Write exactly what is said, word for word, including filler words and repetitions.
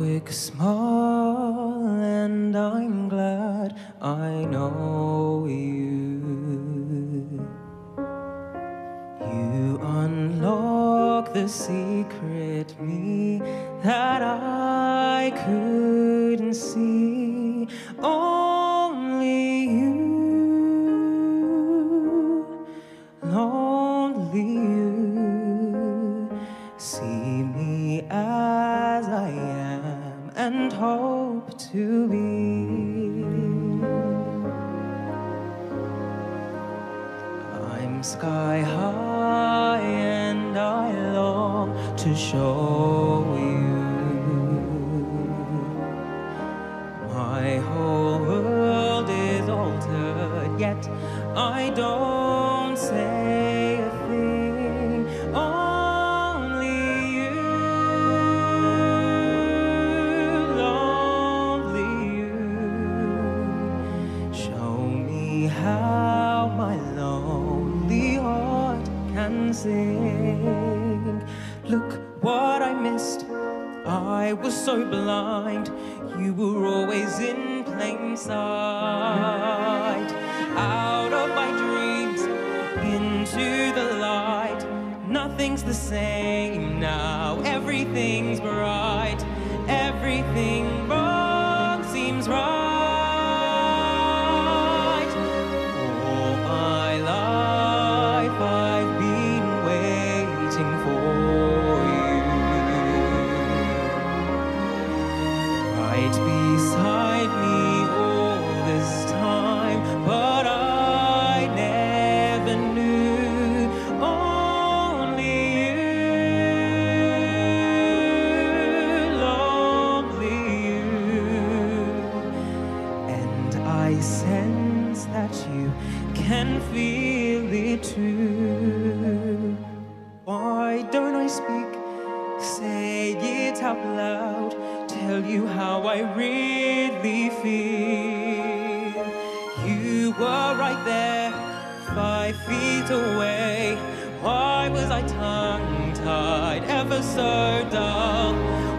quick smile, and I'm glad I know you. You unlock the secret me that I couldn't see. Only you, lonely you, see me as I am and hope to be. I'm sky high and I long to show you. My whole world is altered, yet I don't say a thing. Only you, only you, show me how my lonely heart can sing. Look what I missed, I was so blind. You were always in plain sight. Out of my dreams, into the light. Nothing's the same now, everything's bright. Everything wrong seems right. All my life I've been waiting for. Right beside me all this time, but I never knew. Only you, only you, and I sense that you can feel it too. Why don't I speak? Say it out loud, tell you how I really feel. You were right there, five feet away. Why was I tongue-tied, ever so dull?